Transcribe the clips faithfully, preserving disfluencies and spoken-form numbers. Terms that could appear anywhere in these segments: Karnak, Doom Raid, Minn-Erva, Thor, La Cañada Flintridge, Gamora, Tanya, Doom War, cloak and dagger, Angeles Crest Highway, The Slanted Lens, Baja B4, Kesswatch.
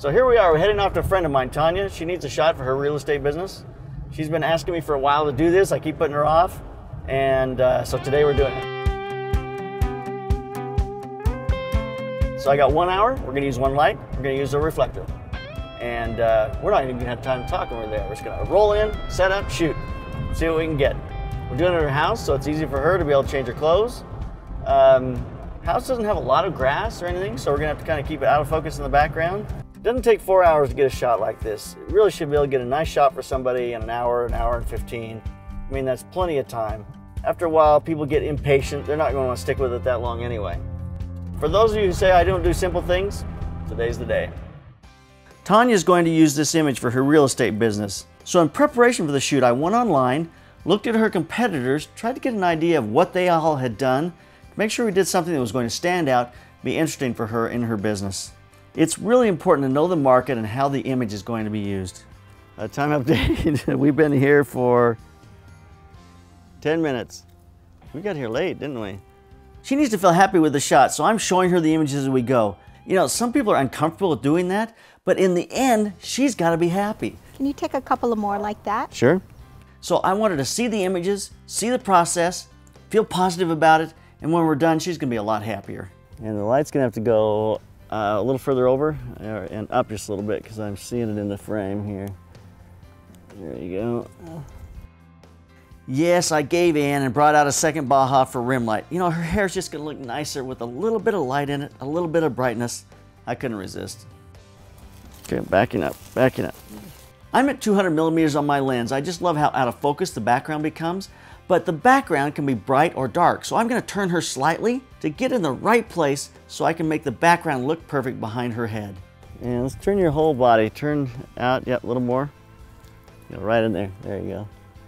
So here we are, we're heading off to a friend of mine, Tanya. She needs a shot for her real estate business. She's been asking me for a while to do this. I keep putting her off. And uh, so today we're doing it. So I got one hour. We're gonna use one light. We're gonna use a reflector. And uh, we're not even gonna have time to talk when we're there. We're just gonna roll in, set up, shoot, see what we can get. We're doing it at her house, so it's easy for her to be able to change her clothes. Um, house doesn't have a lot of grass or anything, so we're gonna have to kind of keep it out of focus in the background. It doesn't take four hours to get a shot like this. It really should be able to get a nice shot for somebody in an hour, an hour and fifteen. I mean, that's plenty of time. After a while, people get impatient. They're not gonna wanna stick with it that long anyway. For those of you who say I don't do simple things, today's the day. Tanya's going to use this image for her real estate business. So in preparation for the shoot, I went online, looked at her competitors, tried to get an idea of what they all had done, to make sure we did something that was going to stand out, be interesting for her in her business. It's really important to know the market and how the image is going to be used. Uh, time update, we've been here for ten minutes. We got here late, didn't we? She needs to feel happy with the shot, so I'm showing her the images as we go. You know, some people are uncomfortable with doing that, but in the end, she's got to be happy. Can you take a couple of more like that? Sure. So I want her to see the images, see the process, feel positive about it, and when we're done, she's going to be a lot happier. And the light's going to have to go uh, a little further over and up just a little bit because I'm seeing it in the frame here. There you go. Yes, I gave in and brought out a second Baja for rim light. You know, her hair's just gonna look nicer with a little bit of light in it, a little bit of brightness. I couldn't resist. Okay, backing up, backing up. I'm at two hundred millimeters on my lens. I just love how out of focus the background becomes, but the background can be bright or dark, so I'm gonna turn her slightly to get in the right place so I can make the background look perfect behind her head. And let's turn your whole body. Turn out, yep, a little more. Go right in there, there you go.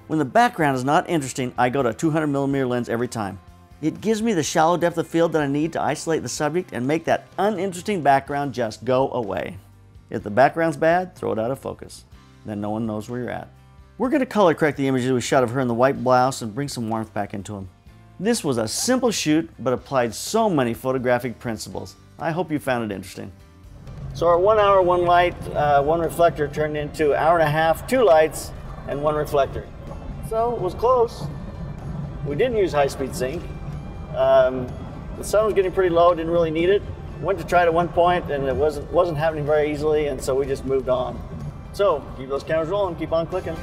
When the background is not interesting, I go to a two hundred millimeter lens every time. It gives me the shallow depth of field that I need to isolate the subject and make that uninteresting background just go away. If the background's bad, throw it out of focus. Then no one knows where you're at. We're going to color correct the images we shot of her in the white blouse and bring some warmth back into them. This was a simple shoot, but applied so many photographic principles. I hope you found it interesting. So our one hour, one light, uh, one reflector turned into an hour and a half, two lights, and one reflector. So it was close. We didn't use high-speed sync. Um, the sun was getting pretty low, didn't really need it. Went to try it at one point and it wasn't, wasn't happening very easily, and so we just moved on. So keep those cameras rolling, keep on clicking.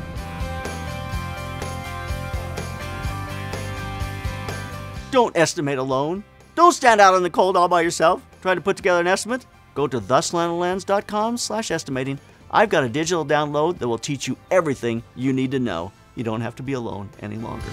Don't estimate alone. Don't stand out in the cold all by yourself. Try to put together an estimate? Go to the slanted lens dot com slash estimating. I've got a digital download that will teach you everything you need to know. You don't have to be alone any longer.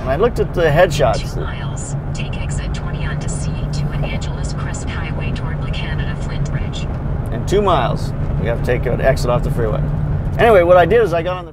And I looked at the headshots. Two miles, take exit twenty onto C two at Angeles Crest Highway toward La Cañada Flintridge. And two miles, we have to take an exit off the freeway. Anyway, what I did is I got on the